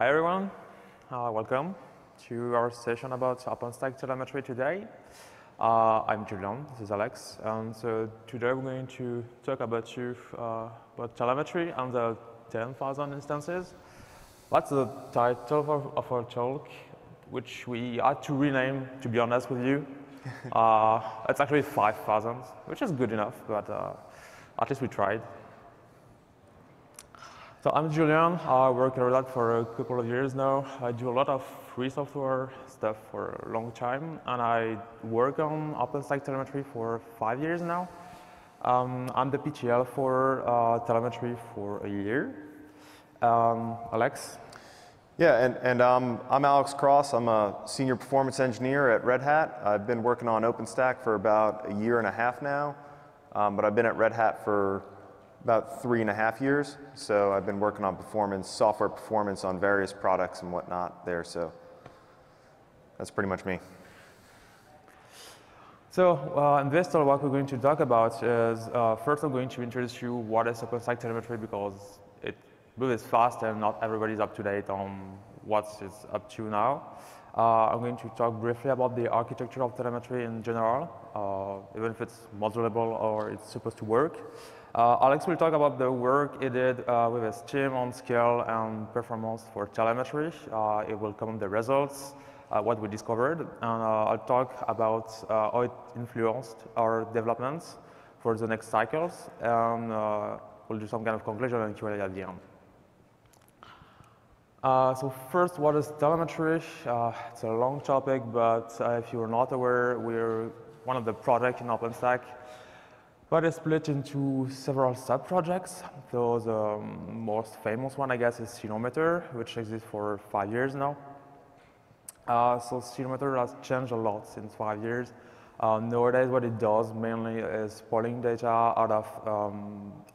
Hi, everyone. Welcome to our session about OpenStack telemetry today. I'm Julien, this is Alex, and so today we're going to talk about telemetry and the 10,000 instances. That's the title of our talk, which we had to rename, to be honest with you. It's actually 5,000, which is good enough, but at least we tried. So I'm Julien. I work at Red Hat for a couple of years now. I do a lot of free software stuff for a long time, and I work on OpenStack telemetry for 5 years now. I'm the PTL for telemetry for a year. Alex? Yeah, and I'm Alex Krzos. I'm a senior performance engineer at Red Hat. I've been working on OpenStack for about a year and a half now, but I've been at Red Hat for about 3.5 years, so I've been working on performance, software performance on various products and whatnot there, so that's pretty much me. So in this talk, what we're going to talk about is, first I'm going to introduce you what is OpenStack telemetry, because it moves fast and not everybody's up to date on what it's up to now. I'm going to talk briefly about the architecture of telemetry in general, even if it's modelable or it's supposed to work. Alex will talk about the work he did with his team on scale and performance for telemetry. It will comment the results, what we discovered, and I'll talk about how it influenced our developments for the next cycles, and we'll do some kind of conclusion and Q&A at the end. So first, what is telemetry? It's a long topic, but if you're not aware, we're one of the projects in OpenStack. But it's split into several sub-projects. So the most famous one, I guess, is Ceilometer, which exists for 5 years now. So Ceilometer has changed a lot since 5 years. Nowadays, what it does mainly is pulling data out of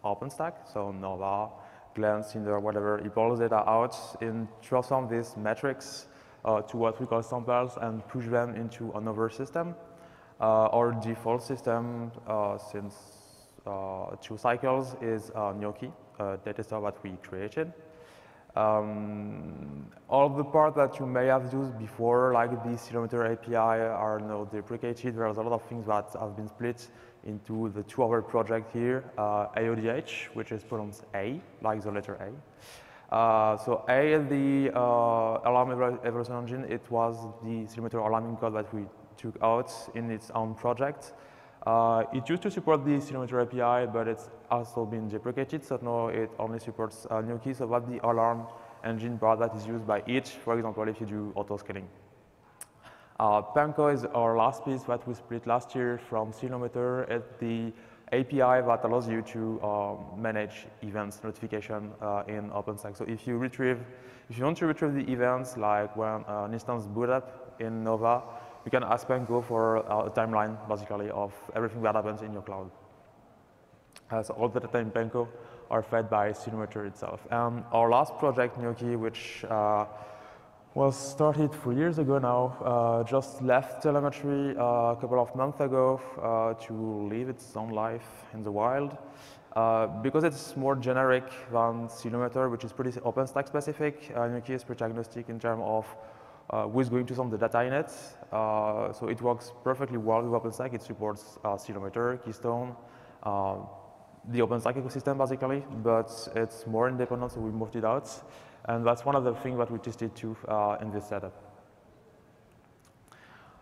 OpenStack, so Nova, Glance, Cinder, whatever. It pulls data out and transforms these metrics to what we call samples and push them into another system. Our default system since 2 cycles is Gnocchi, a data store that we created. All the parts that you may have used before, like the Ceilometer API, are now deprecated. There's a lot of things that have been split into the two other projects here. AODH, which is pronounced A, like the letter A. So A, the alarm evolution engine, it was the Ceilometer alarming code that we took out in its own project. It used to support the Ceilometer API, but it's also been deprecated, so now it only supports Gnocchi, so that's the alarm engine part that is used by each, for example, if you do auto-scaling. Panko is our last piece that we split last year from Ceilometer at the API that allows you to manage events, notification in OpenStack. So if you want to retrieve the events, like when an instance boot up in Nova, you can ask Panko for a timeline, basically, of everything that happens in your cloud. So all the data in Panko are fed by Ceilometer itself. Our last project, Gnocchi, which was started 3 years ago now, just left telemetry a couple of months ago to live its own life in the wild. Because it's more generic than Ceilometer, which is pretty OpenStack specific, Gnocchi is pretty agnostic in terms of who's going to send the data in it. So it works perfectly well with OpenStack. It supports Ceilometer, Keystone, the OpenStack ecosystem, basically. But it's more independent, so we moved it out. And that's one of the things that we tested too in this setup.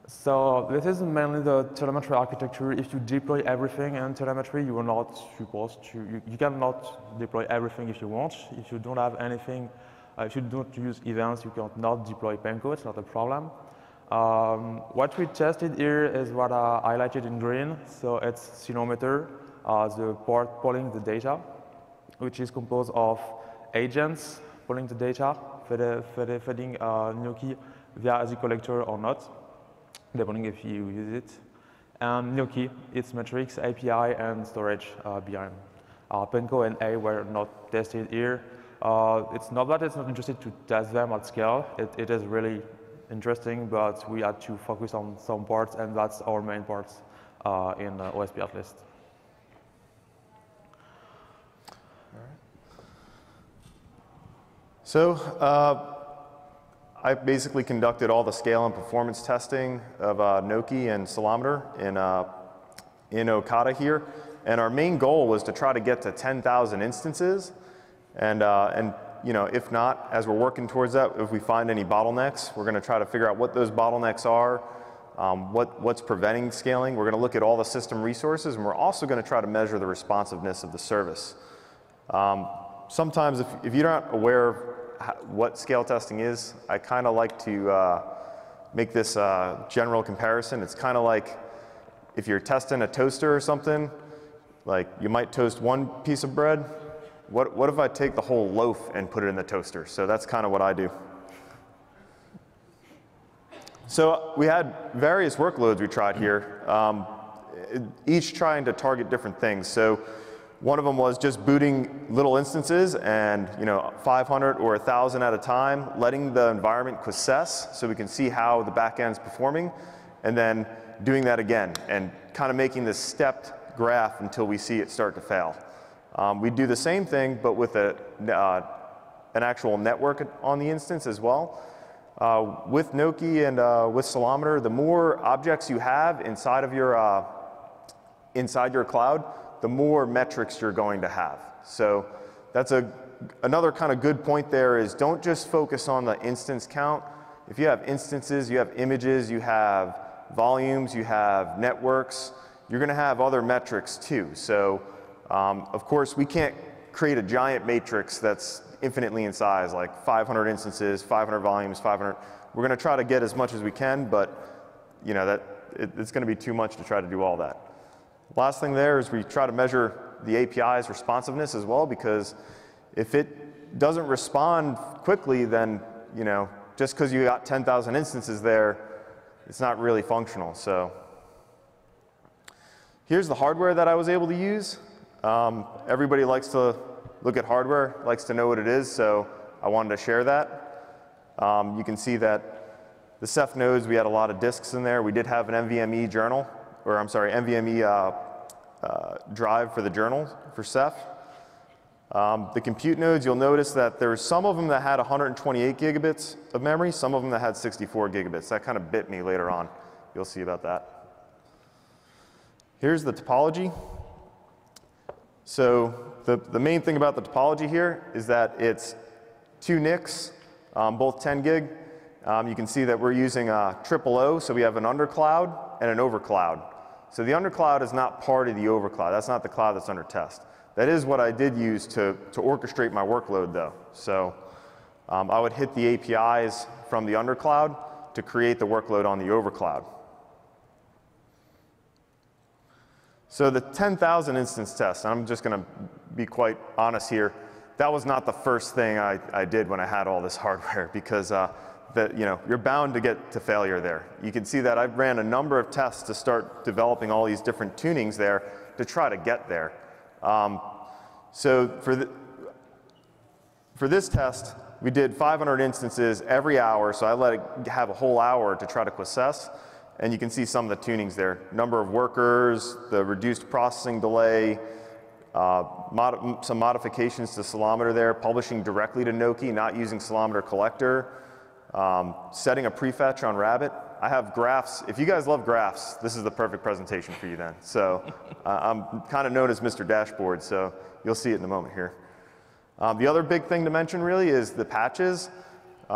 So this is mainly the telemetry architecture. If you deploy everything in telemetry, you are not supposed to. You cannot deploy everything if you want. If you don't have anything, if you don't use events, you cannot deploy Panko. It's not a problem. What we tested here is what I highlighted in green. So it's Ceilometer, the part pulling the data, which is composed of agents pulling the data, feeding Gnocchi via the collector or not, depending if you use it. And Gnocchi, its metrics, API, and storage behind. Panko and A were not tested here. It's not that it's not interested to test them at scale. It is really interesting, but we had to focus on some parts, and that's our main parts in OSP at least. So I basically conducted all the scale and performance testing of Gnocchi and Ceilometer in Ocata here. And our main goal was to try to get to 10,000 instances. And you know, if not, as we're working towards that, if we find any bottlenecks, we're going to try to figure out what those bottlenecks are, what's preventing scaling. We're going to look at all the system resources, and we're also going to try to measure the responsiveness of the service. Sometimes if you're not aware of what scale testing is, I kind of like to make this general comparison. It's kind of like if you're testing a toaster or something, like you might toast one piece of bread. What if I take the whole loaf and put it in the toaster? So that's kind of what I do. So we had various workloads we tried here, each trying to target different things. So one of them was just booting little instances and 500 or 1,000 at a time, letting the environment quiesce so we can see how the back end's performing, and then doing that again and kind of making this stepped graph until we see it start to fail. We do the same thing but with an actual network on the instance as well. With Gnocchi and with Ceilometer, the more objects you have inside your cloud, the more metrics you're going to have. So that's another kind of good point there is don't just focus on the instance count. If you have instances, you have images, you have volumes, you have networks, you're going to have other metrics too. So of course we can't create a giant matrix that's infinitely in size, like 500 instances, 500 volumes, 500. We're going to try to get as much as we can, but it's going to be too much to try to do all that. Last thing there is we try to measure the API's responsiveness as well, because if it doesn't respond quickly, then just because you got 10,000 instances there, it's not really functional. So here's the hardware that I was able to use. Everybody likes to look at hardware, likes to know what it is, so I wanted to share that. You can see that the Ceph nodes, we had a lot of disks in there. We did have an NVMe journal. Or I'm sorry, NVMe drive for the journal for Ceph. The compute nodes, you'll notice that there were some of them that had 128 gigabits of memory, some of them that had 64 gigabits. That kind of bit me later on. You'll see about that. Here's the topology. So the main thing about the topology here is that it's two NICs, both 10 gig. You can see that we're using TripleO, so we have an undercloud and an overcloud. So the undercloud is not part of the overcloud. That's not the cloud that's under test. That is what I did use to orchestrate my workload though. So I would hit the APIs from the undercloud to create the workload on the overcloud. So the 10,000 instance test, I'm just going to be quite honest here, that was not the first thing I did when I had all this hardware, because that you're bound to get to failure there. You can see that I ran a number of tests to start developing all these different tunings there to try to get there. So for this test, we did 500 instances every hour, so I let it have a whole hour to try to quiesce, and you can see some of the tunings there. Number of workers, the reduced processing delay, some modifications to Ceilometer there, publishing directly to Gnocchi, not using Ceilometer collector, setting a prefetch on Rabbit. I have graphs. If you guys love graphs, this is the perfect presentation for you then. So I'm kind of known as Mr. Dashboard, so you'll see it in a moment here. The other big thing to mention really is the patches.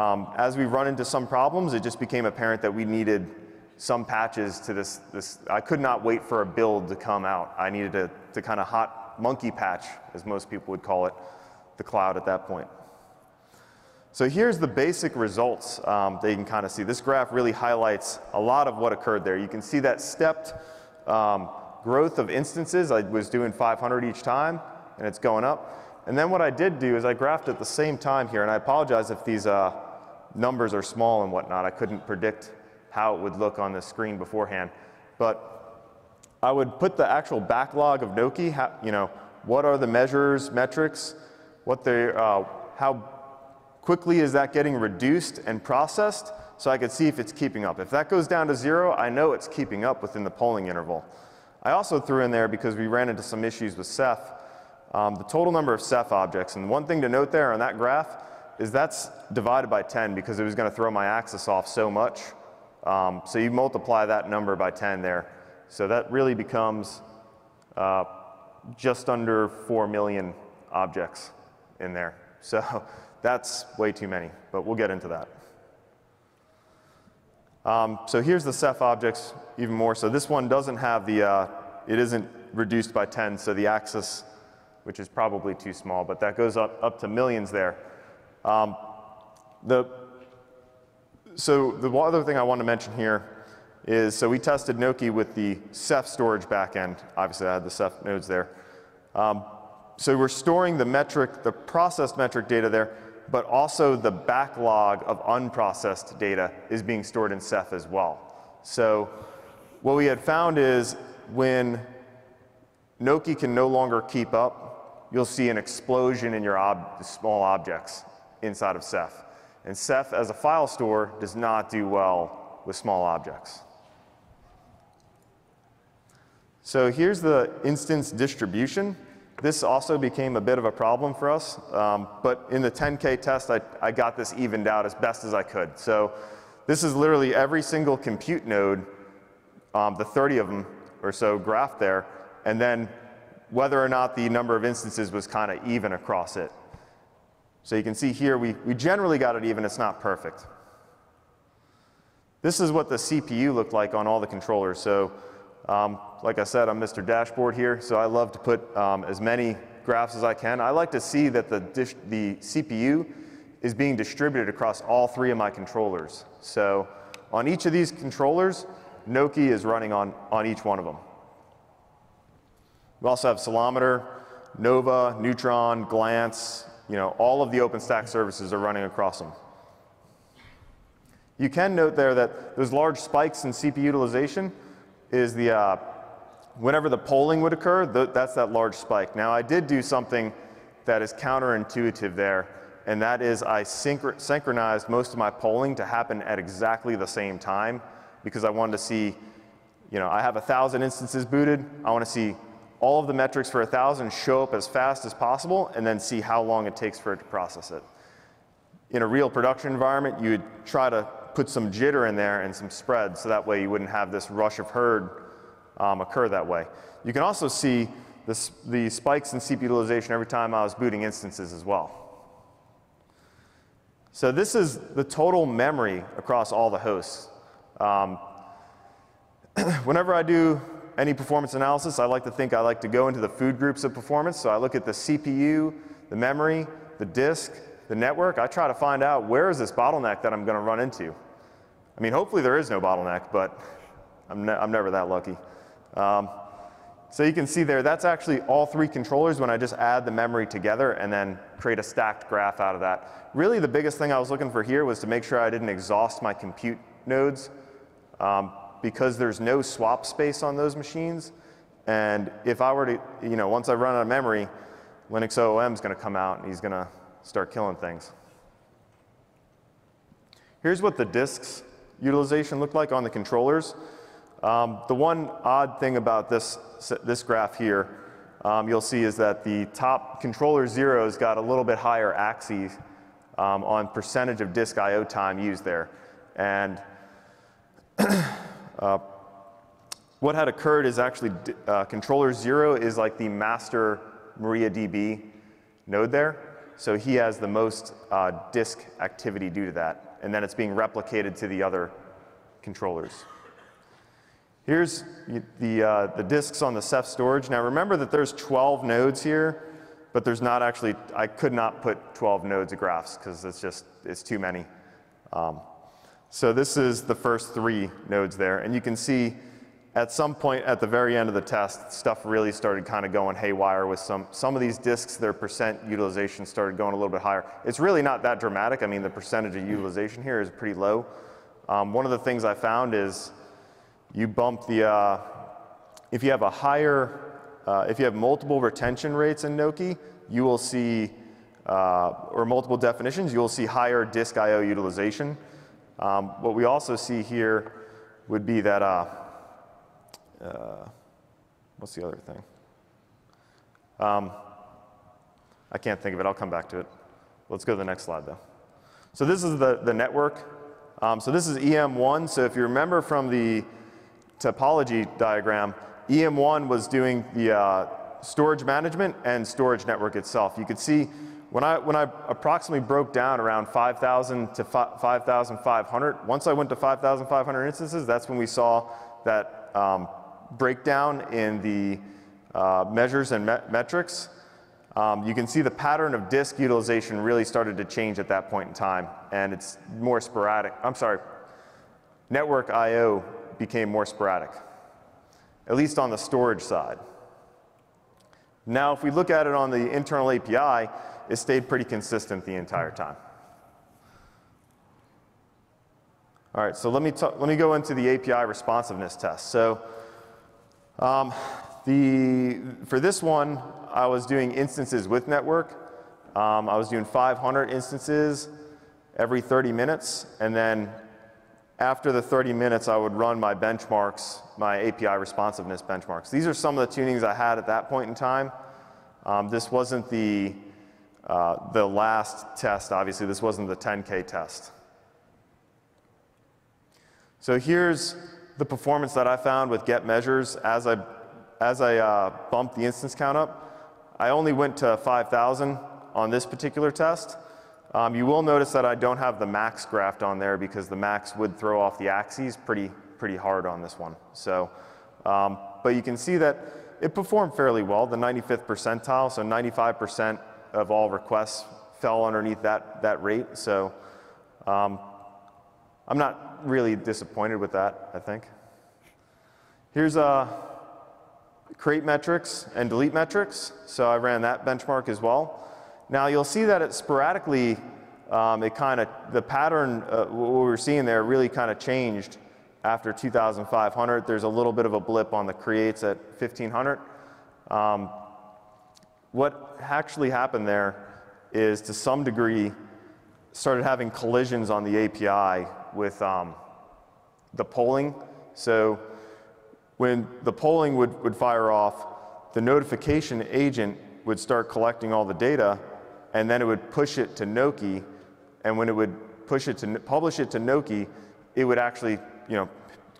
As we run into some problems, it just became apparent that we needed some patches to this. I could not wait for a build to come out. I needed to kind of hot monkey patch, as most people would call it, the cloud at that point. So here's the basic results that you can kind of see. This graph really highlights a lot of what occurred there. You can see that stepped growth of instances. I was doing 500 each time, and it's going up. And then what I did do is I graphed at the same time here, and I apologize if these numbers are small and whatnot. I couldn't predict how it would look on the screen beforehand. But I would put the actual backlog of Gnocchi, what are the measures, metrics, how quickly is that getting reduced and processed, so I could see if it's keeping up. If that goes down to zero, I know it's keeping up within the polling interval. I also threw in there, because we ran into some issues with Ceph, the total number of Ceph objects. And one thing to note there on that graph is that's divided by 10 because it was going to throw my axis off so much. So you multiply that number by 10 there. So that really becomes just under 4 million objects in there. So that's way too many, but we'll get into that. So here's the Ceph objects even more. So this one doesn't have the, it isn't reduced by 10, so the axis, which is probably too small, but that goes up to millions there. So the other thing I want to mention here is, so we tested Gnocchi with the Ceph storage backend. Obviously I had the Ceph nodes there. So we're storing the metric, the processed metric data there, but also the backlog of unprocessed data is being stored in Ceph as well. So what we had found is when Gnocchi can no longer keep up, you'll see an explosion in your small objects inside of Ceph. And Ceph as a file store does not do well with small objects. So here's the instance distribution. This also became a bit of a problem for us, but in the 10K test, I got this evened out as best as I could. So this is literally every single compute node, the 30 of them or so graphed there, and then whether or not the number of instances was kind of even across it. So you can see here we generally got it even, it's not perfect. This is what the CPU looked like on all the controllers. So like I said, I'm Mr. Dashboard here, so I love to put as many graphs as I can. I like to see that the CPU is being distributed across all three of my controllers. So on each of these controllers, Gnocchi is running on each one of them. We also have Ceilometer, Nova, Neutron, Glance, you know, all of the OpenStack services are running across them. You can note there that those large spikes in CPU utilization is the, whenever the polling would occur, that's that large spike. Now I did do something that is counterintuitive there, and that is I synchronized most of my polling to happen at exactly the same time because I wanted to see, you know, I have 1,000 instances booted, I want to see all of the metrics for 1,000 show up as fast as possible and then see how long it takes for it to process it. In a real production environment, you would try to put some jitter in there and some spread so that way you wouldn't have this rush of herd occur that way. You can also see the spikes in CPU utilization every time I was booting instances as well. So this is the total memory across all the hosts. Whenever I do any performance analysis, I like to think I like to go into the food groups of performance. So I look at the CPU, the memory, the disk, the network. I try to find out where is this bottleneck that I'm going to run into. I mean, hopefully there is no bottleneck, but I'm never that lucky. So you can see there, that's actually all three controllers when I just add the memory together and then create a stacked graph out of that. Really the biggest thing I was looking for here was to make sure I didn't exhaust my compute nodes because there's no swap space on those machines. And if I were to, you know, once I run out of memory, Linux OOM is going to come out and he's going to start killing things. Here's what the disk's utilization looked like on the controllers. The one odd thing about this graph here, you'll see is that the top controller zero's got a little bit higher axis on percentage of disk I/O time used there. And what had occurred is actually controller zero is like the master MariaDB node there. So he has the most disk activity due to that. And then it's being replicated to the other controllers. Here's the disks on the Ceph storage. Now remember that there's 12 nodes here, but there's not actually, I could not put 12 nodes of graphs because it's just, it's too many. So this is the first three nodes there. And you can see at some point at the very end of the test, stuff really started kind of going haywire with some of these disks, their percent utilization started going a little bit higher. It's really not that dramatic. I mean, the percentage of utilization here is pretty low. One of the things I found is you bump the, if you have a higher, if you have multiple retention rates in Gnocchi, you will see, or multiple definitions, you will see higher disk I/O utilization. What we also see here would be that, what's the other thing? I can't think of it. I'll come back to it. Let's go to the next slide, though. So this is the network. So this is EM1. So if you remember from the topology diagram, EM1 was doing the storage management and storage network itself. You could see when I approximately broke down around 5,000 to 5,500, once I went to 5,500 instances, that's when we saw that breakdown in the measures and metrics. You can see the pattern of disk utilization really started to change at that point in time, and it's more sporadic. I'm sorry, network I/O became more sporadic, at least on the storage side. Now, if we look at it on the internal API, it stayed pretty consistent the entire time. All right, so let me go into the API responsiveness test. So for this one, I was doing instances with network. I was doing 500 instances every 30 minutes, and then after the 30 minutes, I would run my benchmarks, my API responsiveness benchmarks. These are some of the tunings I had at that point in time. This wasn't the last test, obviously. This wasn't the 10K test. So here's the performance that I found with get measures as I bumped the instance count up. I only went to 5,000 on this particular test. You will notice that I don't have the max graphed on there because the max would throw off the axes pretty hard on this one. So, but you can see that it performed fairly well, the 95th percentile, so 95% of all requests fell underneath that rate. So I'm not really disappointed with that, I think. Here's create metrics and delete metrics. So I ran that benchmark as well. Now you'll see that it sporadically, the pattern, what we were seeing there really kind of changed after 2,500. There's a little bit of a blip on the creates at 1,500. What actually happened there is, to some degree, started having collisions on the API with the polling. So when the polling would fire off, the notification agent would start collecting all the data, and then it would push it to Gnocchi, and when it would publish it to Gnocchi, it would actually,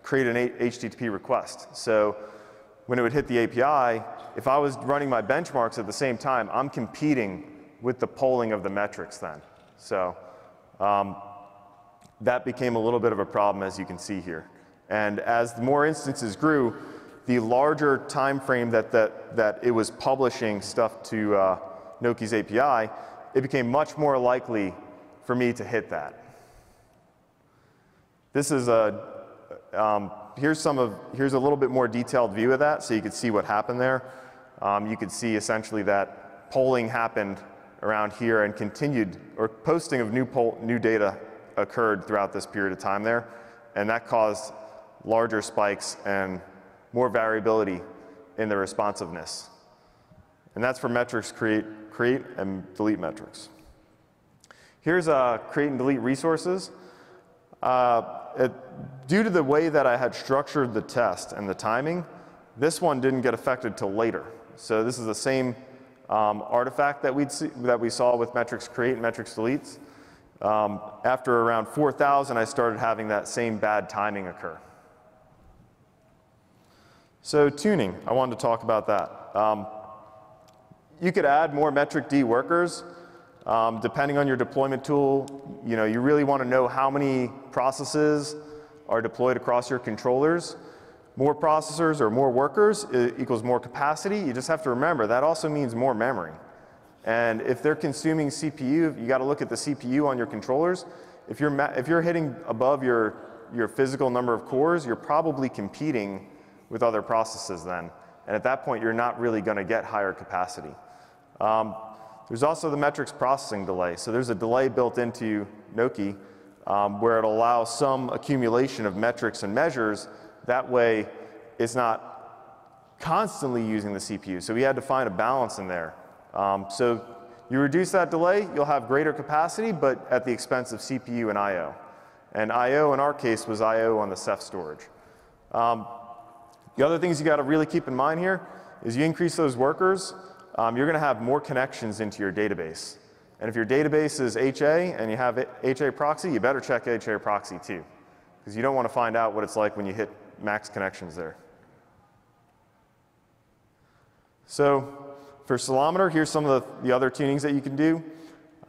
create an HTTP request. So when it would hit the API, if I was running my benchmarks at the same time, I'm competing with the polling of the metrics then. So that became a little bit of a problem, as you can see here. And as more instances grew, the larger time frame that it was publishing stuff to Gnocchi's API, it became much more likely for me to hit that. This is here's a little bit more detailed view of that, so you could see what happened there. You could see essentially that polling happened around here and continued, or posting of new data occurred throughout this period of time there, and that caused larger spikes and more variability in the responsiveness. And that's for metrics, create and delete metrics. Here's create and delete resources. Due to the way that I had structured the test and the timing, this one didn't get affected till later. So this is the same artifact that we saw with metrics create and metrics deletes. After around 4,000, I started having that same bad timing occur. So tuning, I wanted to talk about that. You could add more metric D workers. Depending on your deployment tool, you really want to know how many processes are deployed across your controllers. More processors or more workers equals more capacity. You just have to remember that also means more memory. And if they're consuming CPU, you got to look at the CPU on your controllers. If you're hitting above your physical number of cores, you're probably competing with other processes then. And at that point, you're not really going to get higher capacity. There's also the metrics processing delay. So there's a delay built into Gnocchi where it allows some accumulation of metrics and measures. That way, it's not constantly using the CPU. So we had to find a balance in there. So you reduce that delay, you'll have greater capacity, but at the expense of CPU and I/O. And I/O in our case was I/O on the Ceph storage. The other things you got to really keep in mind here is you increase those workers, you're going to have more connections into your database. And if your database is HA and you have HA proxy, you better check HA proxy too, because you don't want to find out what it's like when you hit max connections there. So for Ceilometer, here's some of the other tunings that you can do.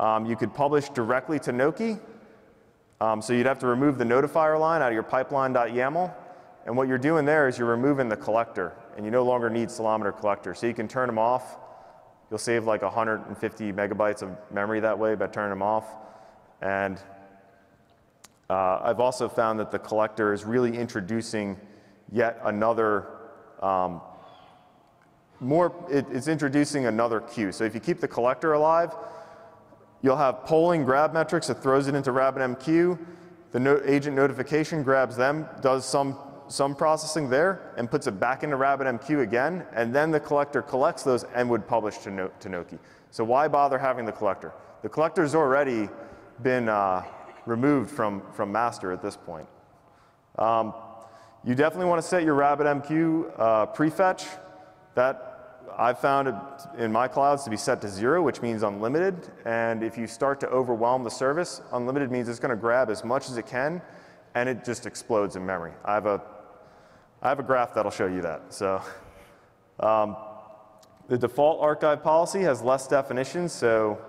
You could publish directly to Gnocchi. So you'd have to remove the notifier line out of your pipeline.yaml. And what you're doing there is you're removing the collector, and you no longer need Ceilometer collector. So you can turn them off. You'll save like 150 megabytes of memory that way by turning them off. And I've also found that the collector is really introducing yet another, it's introducing another queue. So if you keep the collector alive, you'll have polling grab metrics that throws it into RabbitMQ. The agent notification grabs them, does some processing there, and puts it back into RabbitMQ again, and then the collector collects those and would publish to Gnocchi. So why bother having the collector? The collector's already been removed from master at this point. You definitely want to set your RabbitMQ prefetch. That I've found in my clouds to be set to 0, which means unlimited. And if you start to overwhelm the service, unlimited means it's going to grab as much as it can, and it just explodes in memory. I have a graph that'll show you that. So the default archive policy has less definitions. So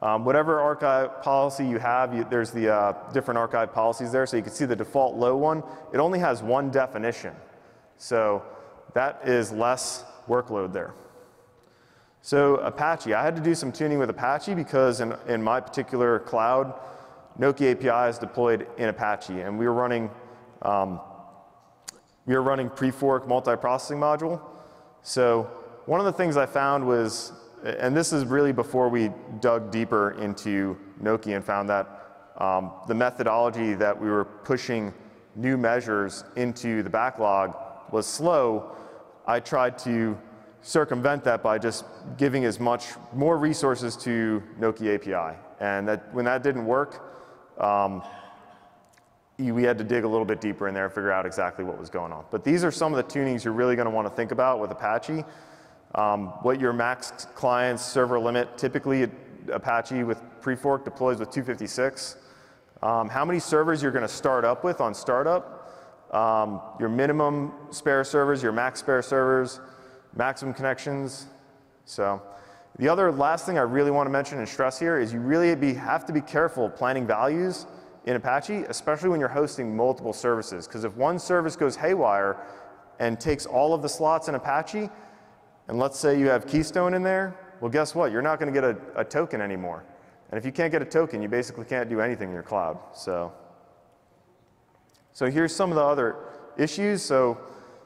whatever archive policy you have, there's the different archive policies there. So you can see the default low one. It only has one definition. So that is less workload there. So Apache, I had to do some tuning with Apache because in my particular cloud, Gnocchi API is deployed in Apache, and we were running pre-fork multiprocessing module. So one of the things I found was, and this is really before we dug deeper into Gnocchi and found that the methodology that we were pushing new measures into the backlog was slow. I tried to circumvent that by just giving as much more resources to Gnocchi API, and that when that didn't work. We had to dig a little bit deeper in there and figure out exactly what was going on. But these are some of the tunings you're really going to want to think about with Apache. What your max client's server limit, typically Apache with pre-fork deploys with 256. How many servers you're going to start up with on startup, your minimum spare servers, your max spare servers, maximum connections. So the other last thing I really want to mention and stress here is you really have to be careful planning values in Apache, especially when you're hosting multiple services. Because if one service goes haywire and takes all of the slots in Apache, and let's say you have Keystone in there, well, guess what? You're not going to get a token anymore. And if you can't get a token, you basically can't do anything in your cloud. So here's some of the other issues. So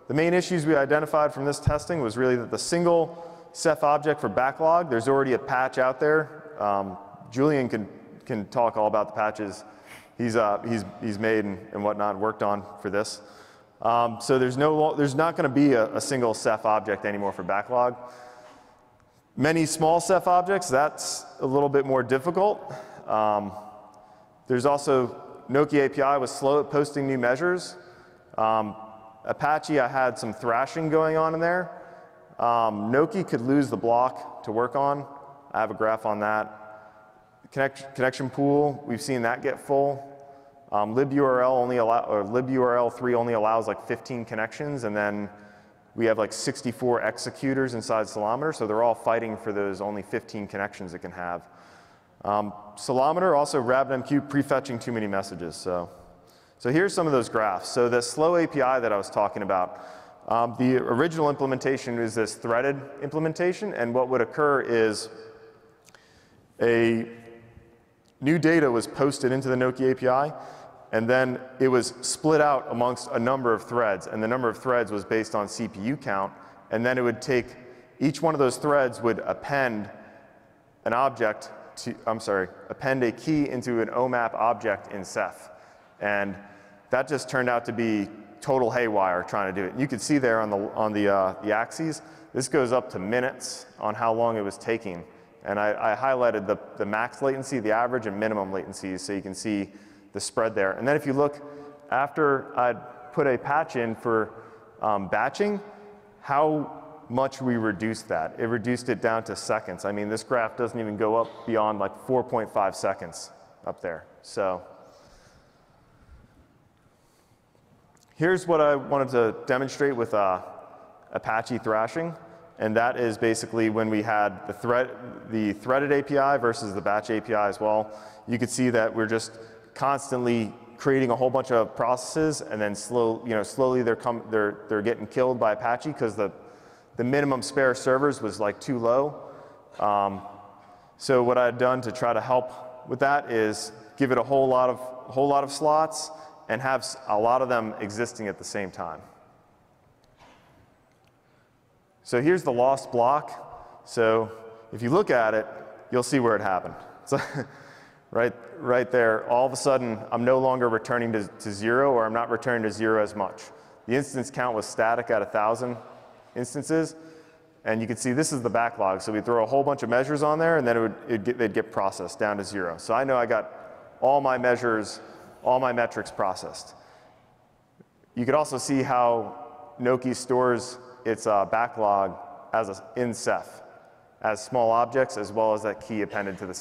the main issues we identified from this testing was really that the single Ceph object for backlog, there's already a patch out there. Julien can talk all about the patches he's made and whatnot and worked on for this. So there's not going to be a single Ceph object anymore for backlog. Many small Ceph objects, that's a little bit more difficult. There's also Gnocchi API was slow at posting new measures. Apache, I had some thrashing going on in there. Gnocchi could lose the block to work on. I have a graph on that. Connection pool, we've seen that get full. LibURL only or liburl3 only allows like 15 connections, and then we have like 64 executors inside Ceilometer, so they're all fighting for those only 15 connections it can have. Ceilometer also RabbitMQ prefetching too many messages. So here's some of those graphs. So the slow API that I was talking about. The original implementation is this threaded implementation, and what would occur is a new data was posted into the Gnocchi API, and then it was split out amongst a number of threads, and the number of threads was based on CPU count, and then it would take, each one of those threads would append an object to, append a key into an OMAP object in Ceph, and that just turned out to be total haywire trying to do it. You could see there on the axes, this goes up to minutes on how long it was taking. And I highlighted the max latency, the average, and minimum latencies so you can see the spread there. And then if you look, after I put a patch in for batching, how much we reduced that. It reduced it down to seconds. I mean, this graph doesn't even go up beyond like 4.5 seconds up there. So here's what I wanted to demonstrate with Apache thrashing, and that is basically when we had the threaded API versus the batch API as well. You could see that we're just constantly creating a whole bunch of processes, and then slowly they're getting killed by Apache because the minimum spare servers was like too low. So what I had done to try to help with that is give it a whole lot of slots and have a lot of them existing at the same time. So here's the lost block. So if you look at it, you'll see where it happened. So right there, all of a sudden, I'm no longer returning to zero, or I'm not returning to zero as much. The instance count was static at 1,000 instances. And you can see this is the backlog. So we throw a whole bunch of measures on there, and then they'd get processed down to zero. So I know I got all my measures, all my metrics processed. You could also see how Gnocchi stores its backlog as in Ceph, as small objects, as well as that key appended to the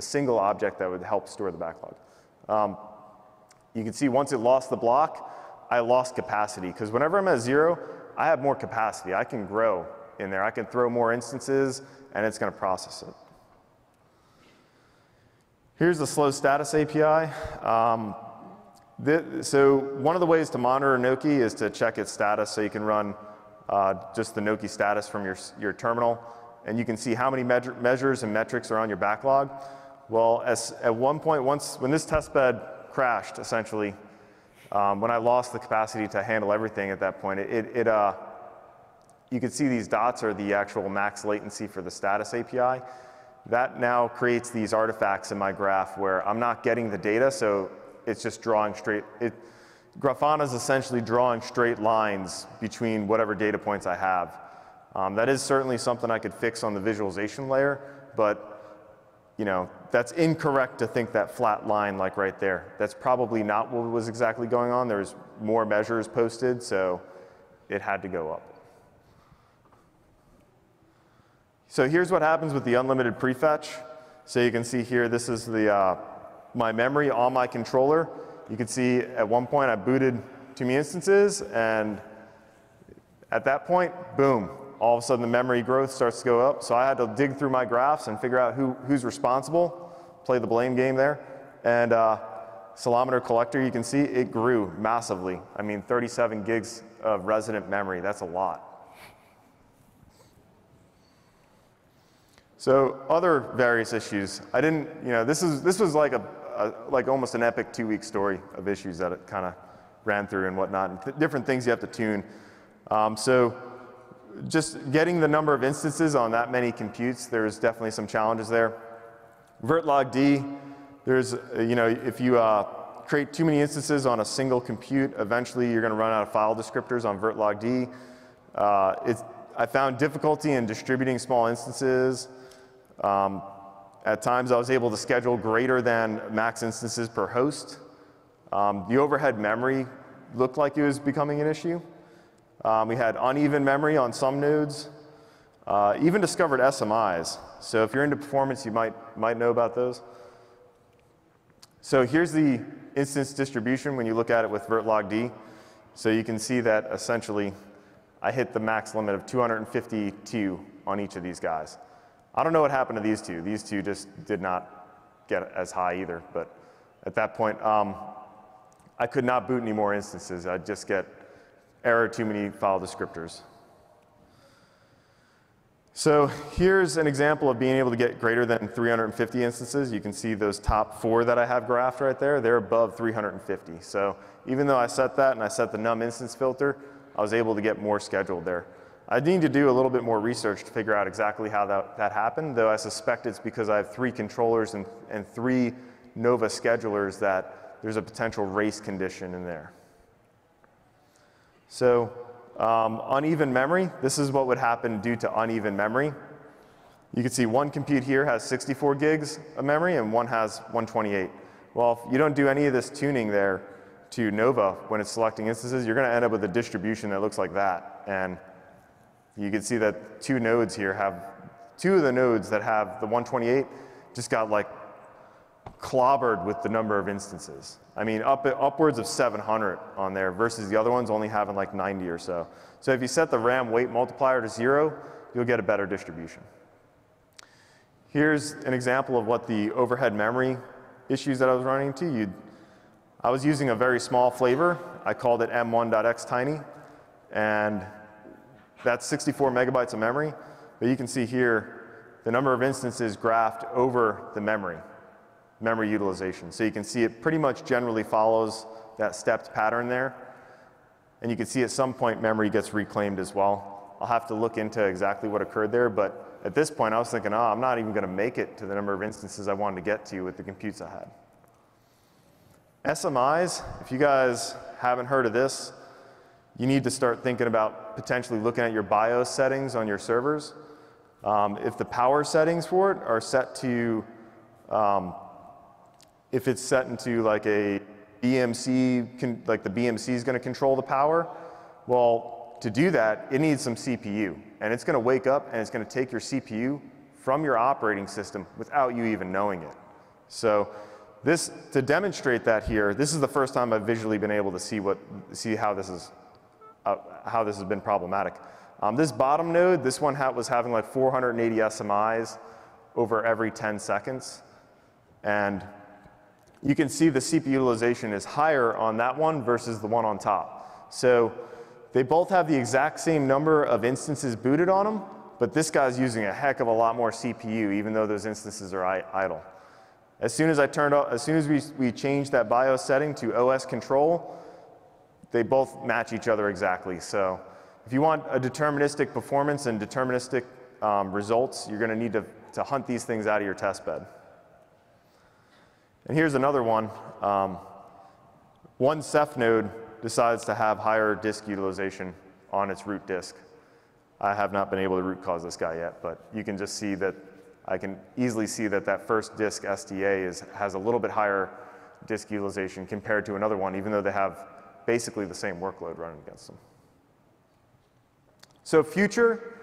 single object that would help store the backlog. You can see once it lost the block, I lost capacity, because whenever I'm at zero, I have more capacity. I can grow in there. I can throw more instances, and it's going to process it. Here's the slow status API. So one of the ways to monitor Gnocchi is to check its status, so you can run just the Gnocchi status from your terminal, and you can see how many measures and metrics are on your backlog. Well, at one point, when this testbed crashed, essentially, when I lost the capacity to handle everything at that point, you can see these dots are the actual max latency for the status API. That now creates these artifacts in my graph where I'm not getting the data, so it's just drawing straight. Grafana is essentially drawing straight lines between whatever data points I have. That is certainly something I could fix on the visualization layer, but that's incorrect to think that flat line like right there. That's probably not what was exactly going on. There's more measures posted, so it had to go up. So here's what happens with the unlimited prefetch. So you can see here, this is my memory on my controller. You can see at one point I booted too many instances, and at that point, boom, all of a sudden the memory growth starts to go up. So I had to dig through my graphs and figure out who's responsible, play the blame game there. And Ceilometer collector, you can see it grew massively. I mean, 37 gigs of resident memory, that's a lot. So other various issues. I didn't, this was like like almost an epic 2-week story of issues that it kind of ran through and whatnot, and different things you have to tune. So just getting the number of instances on that many computes, there's definitely some challenges there. Vertlogd, there's, if you create too many instances on a single compute, eventually you're going to run out of file descriptors on vertlogd. I found difficulty in distributing small instances. At times, I was able to schedule greater than max instances per host. The overhead memory looked like it was becoming an issue. We had uneven memory on some nodes. Even discovered SMIs. So if you're into performance, you might know about those. So here's the instance distribution when you look at it with vertlogd. So you can see that essentially I hit the max limit of 252 on each of these guys. I don't know what happened to these two. These two just did not get as high either. But at that point, I could not boot any more instances. I'd just get error too many file descriptors. So here's an example of being able to get greater than 350 instances. You can see those top four that I have graphed right there. They're above 350. So even though I set that and I set the num instance filter, I was able to get more scheduled there. I need to do a little bit more research to figure out exactly how that happened, though I suspect it's because I have 3 controllers and 3 Nova schedulers that there's a potential race condition in there. So uneven memory, this is what would happen due to uneven memory. You can see one compute here has 64 gigs of memory and one has 128. Well, if you don't do any of this tuning there to Nova when it's selecting instances, you're going to end up with a distribution that looks like that. And You can see that two nodes here have, two of the nodes that have the 128 just got like clobbered with the number of instances. I mean, upwards of 700 on there versus the other ones only having like 90 or so. So if you set the RAM weight multiplier to 0, you'll get a better distribution. Here's an example of what the overhead memory issues that I was running into. I was using a very small flavor. I called it m1.xtiny, and that's 64 megabytes of memory. But you can see here the number of instances graphed over the memory utilization. So you can see it pretty much generally follows that stepped pattern there. And you can see at some point memory gets reclaimed as well. I'll have to look into exactly what occurred there, but at this point I was thinking, oh, I'm not even going to make it to the number of instances I wanted to get to with the computes I had. SMIs, if you guys haven't heard of this, you need to start thinking about potentially looking at your BIOS settings on your servers. If the power settings for it are set to if it's set into like a BMC, like the BMC is going to control the power, well, to do that, it needs some CPU. And it's going to wake up and it's going to take your CPU from your operating system without you even knowing it. So this, to demonstrate that here, this is the first time I've visually been able to see how this is, how this has been problematic. This bottom node, this one was having like 480 SMIs over every 10 seconds. And you can see the CPU utilization is higher on that one versus the one on top. So they both have the exact same number of instances booted on them, but this guy's using a heck of a lot more CPU even though those instances are idle. As soon as I turned off, as soon as we changed that BIOS setting to OS control, they both match each other exactly. So if you want a deterministic performance and deterministic results, you're going to need to hunt these things out of your test bed. And here's another one. One Ceph node decides to have higher disk utilization on its root disk. I have not been able to root cause this guy yet, but you can just see that I can easily see that that first disk SDA has a little bit higher disk utilization compared to another one, even though they have basically the same workload running against them. So future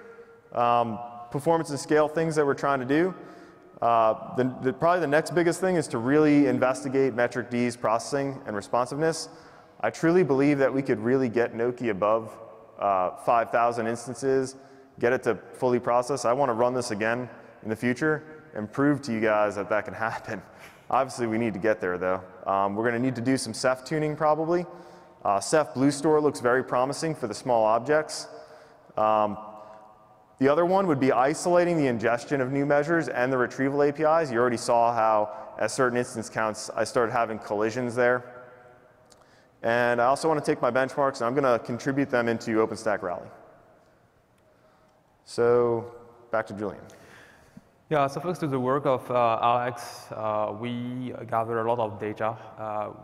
performance and scale things that we're trying to do. Probably the next biggest thing is to really investigate metric D's processing and responsiveness. I truly believe that we could really get Gnocchi above 5,000 instances, get it to fully process. I want to run this again in the future and prove to you guys that that can happen. Obviously, we need to get there, though. We're going to need to do some Ceph tuning, probably. Ceph BlueStore looks very promising for the small objects. The other one would be isolating the ingestion of new measures and the retrieval APIs. You already saw how, at certain instance counts, I started having collisions there. And I also want to take my benchmarks, and I'm going to contribute them into OpenStack Rally. So back to Julien. Yeah, so thanks to the work of Alex, we gather a lot of data,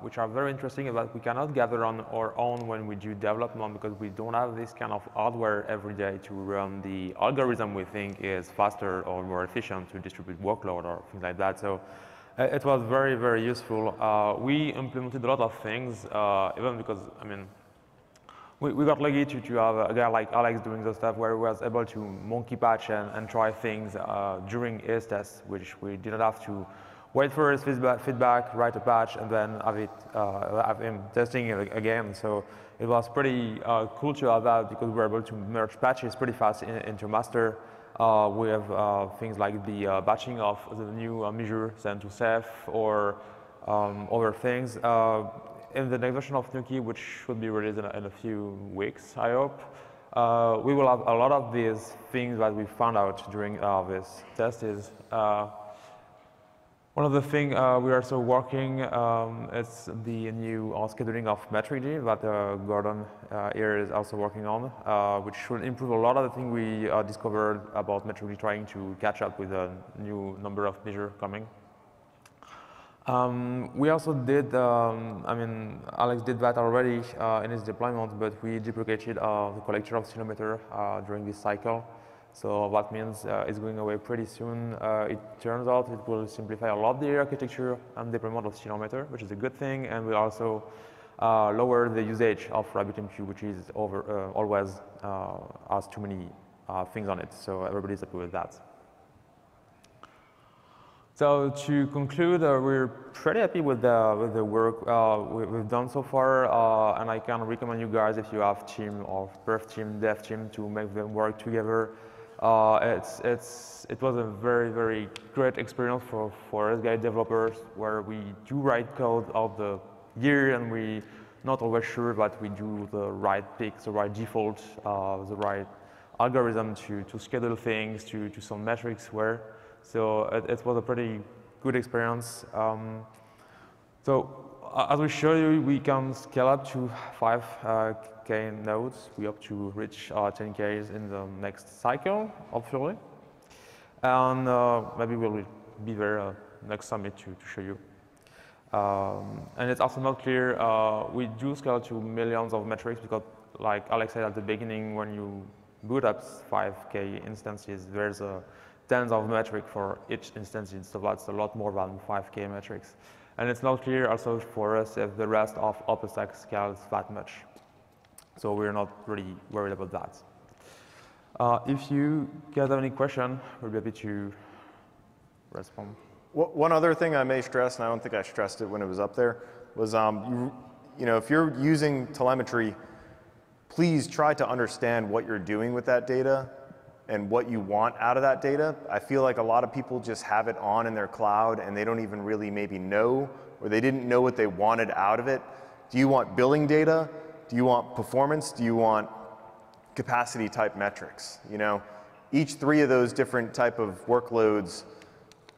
which are very interesting that we cannot gather on our own when we do development, because we don't have this kind of hardware every day to run the algorithm we think is faster or more efficient to distribute workload or things like that. So it was very, very useful. We implemented a lot of things, even because, I mean, we got lucky to have a guy like Alex doing the stuff where he was able to monkey patch and try things during his tests, which we didn't have to wait for his feedback, write a patch, and then have him testing it again. So it was pretty cool to have that, because we were able to merge patches pretty fast into master. We have things like the batching of the new measure sent to Ceph or other things. In the next version of Gnocchi, which should be released in a few weeks, I hope, we will have a lot of these things that we found out during this test. Is one of the things we are still working is the new scheduling of MariaDB that Gordon here is also working on, which should improve a lot of the things we discovered about MariaDB trying to catch up with a new number of measures coming. We also did, I mean, Alex did that already in his deployment, but we duplicated the collector of Ceilometer during this cycle. So that means it's going away pretty soon. It turns out it will simplify a lot the architecture and deployment of Ceilometer, which is a good thing, and will also lower the usage of RabbitMQ, which is always has too many things on it. So everybody's happy with that. So to conclude, we're pretty happy with the work we've done so far, and I can recommend you guys, if you have team or perf team, dev team, to make them work together. It was a very great experience for us guys developers, where we do write code of the year and we not always sure that we do the right picks, the right default, the right algorithm to schedule things, to some metrics where. So it was a pretty good experience. So as we showed you, we can scale up to 5K nodes. We hope to reach 10K in the next cycle, hopefully. And maybe we'll be there next summit to show you. And it's also not clear, we do scale to millions of metrics because, like Alex said at the beginning, when you boot up 5K instances, there's a tens of metrics for each instance, so that's a lot more than 5K metrics. And it's not clear also for us if the rest of OpenStack scales that much. So we're not really worried about that. If you guys have any question, we'll be happy to respond. One other thing I may stress, and I don't think I stressed it when it was up there, was you know, if you're using telemetry, please try to understand what you're doing with that data and what you want out of that data. I feel like a lot of people just have it on in their cloud and they don't even really maybe know, or they didn't know what they wanted out of it. Do you want billing data? Do you want performance? Do you want capacity type metrics? You know, each three of those different type of workloads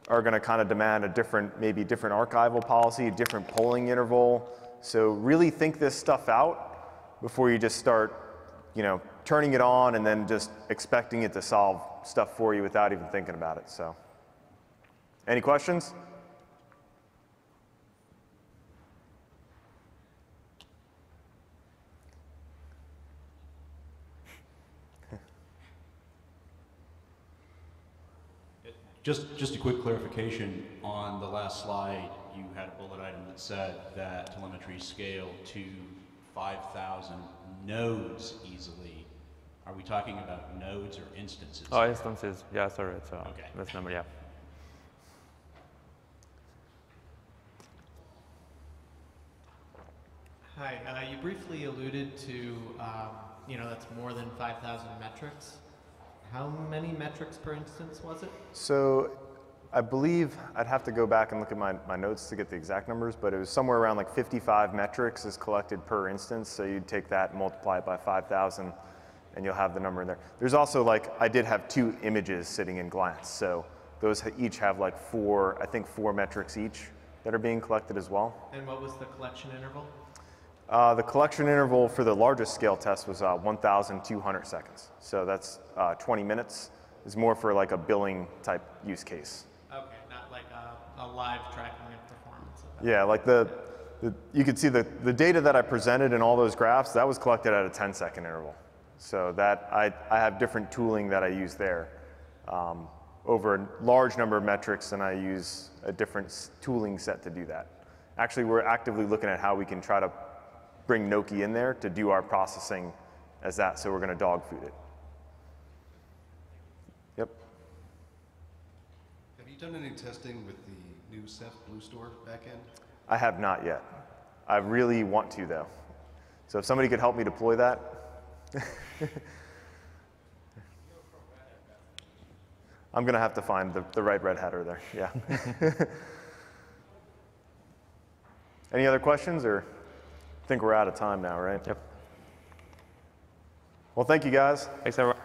are gonna kind of demand a different, maybe different archival policy, a different polling interval. So really think this stuff out before you just start, you know, turning it on and then just expecting it to solve stuff for you without even thinking about it. So, any questions? Just a quick clarification. On the last slide, you had a bullet item that said that telemetry scaled to 5,000 nodes easily. Are we talking about nodes or instances? Oh, instances. Yeah, sorry. It's okay. That's number, yeah. Hi. You briefly alluded to, you know, that's more than 5,000 metrics. How many metrics per instance was it? So I believe I'd have to go back and look at my notes to get the exact numbers, but it was somewhere around like 55 metrics is collected per instance. So you'd take that, multiply it by 5,000, and you'll have the number in there. There's also like, I did have two images sitting in Glance. So those each have like four metrics each that are being collected as well. And what was the collection interval? The collection interval for the largest scale test was 1,200 seconds. So that's 20 minutes. It's more for like a billing type use case. Okay, not like a live tracking of performance. Yeah, like you could see the data that I presented in all those graphs, that was collected at a 10-second interval. So that I have different tooling that I use there over a large number of metrics, and I use a different tooling set to do that. Actually, we're actively looking at how we can try to bring Gnocchi in there to do our processing as that, so we're going to dog food it. Yep. Have you done any testing with the new Ceph BlueStore backend? I have not yet. I really want to, though. So if somebody could help me deploy that. I'm going to have to find the right Red Hatter there. Yeah. Any other questions, or? I think we're out of time now, right? Yep. Well, thank you guys. Thanks, everyone.